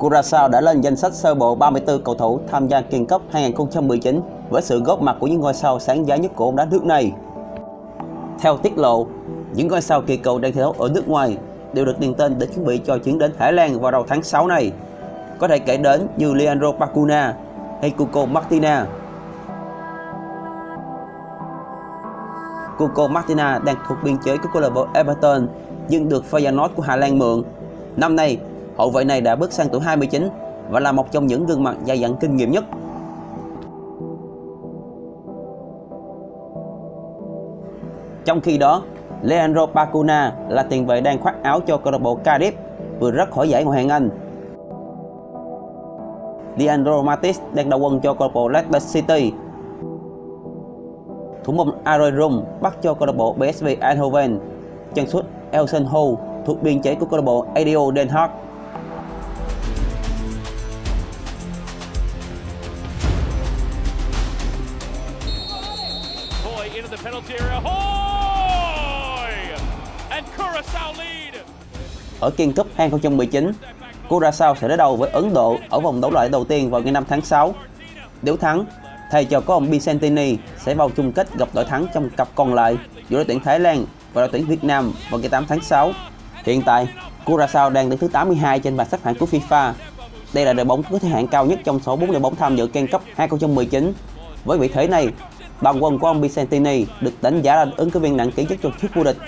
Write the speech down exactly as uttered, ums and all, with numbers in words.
Curaçao đã lên danh sách sơ bộ ba mươi tư cầu thủ tham gia King's Cup hai không một chín với sự góp mặt của những ngôi sao sáng giá nhất của bóng đá nước này. Theo tiết lộ, những ngôi sao kỳ cựu đang thi đấu ở nước ngoài đều được điền tên để chuẩn bị cho chuyến đến Thái Lan vào đầu tháng sáu này. Có thể kể đến như Leandro Bacuna hay Cuco Martina. Cuco Martina đang thuộc biên chế của câu lạc bộ Everton nhưng được Feyenoord của Hà Lan mượn. Năm nay, hậu vệ này đã bước sang tuổi hai mươi chín và là một trong những gương mặt dày dặn kinh nghiệm nhất. Trong khi đó, Leandro Bacuna là tiền vệ đang khoác áo cho câu lạc bộ Cardiff vừa rớt khỏi giải Ngoại hạng Anh. Diandro Matis đang đầu quân cho câu lạc bộ Leicester City. Thủ môn Arroyo Ramos bắt cho câu lạc bộ pê ét vê Eindhoven. Chân sút Elson Hull thuộc biên chế của câu lạc bộ a đê o Den Haag. Ở King's Cup hai không một chín, Curaçao sẽ đối đầu với Ấn Độ ở vòng đấu loại đầu tiên vào ngày năm tháng sáu. Nếu thắng, thầy trò của ông Bicentini sẽ vào chung kết gặp đội thắng trong cặp còn lại giữa đội tuyển Thái Lan và đội tuyển Việt Nam vào ngày tám tháng sáu. Hiện tại, Curaçao đang đứng thứ tám mươi hai trên bảng xếp hạng của FIFA. Đây là đội bóng có thứ hạng cao nhất trong số bốn đội bóng tham dự King's Cup hai không một chín. Với vị thế này, đoàn quân của ông Bicentini được đánh giá là ứng cử viên nặng ký nhất trong chiếc vô địch.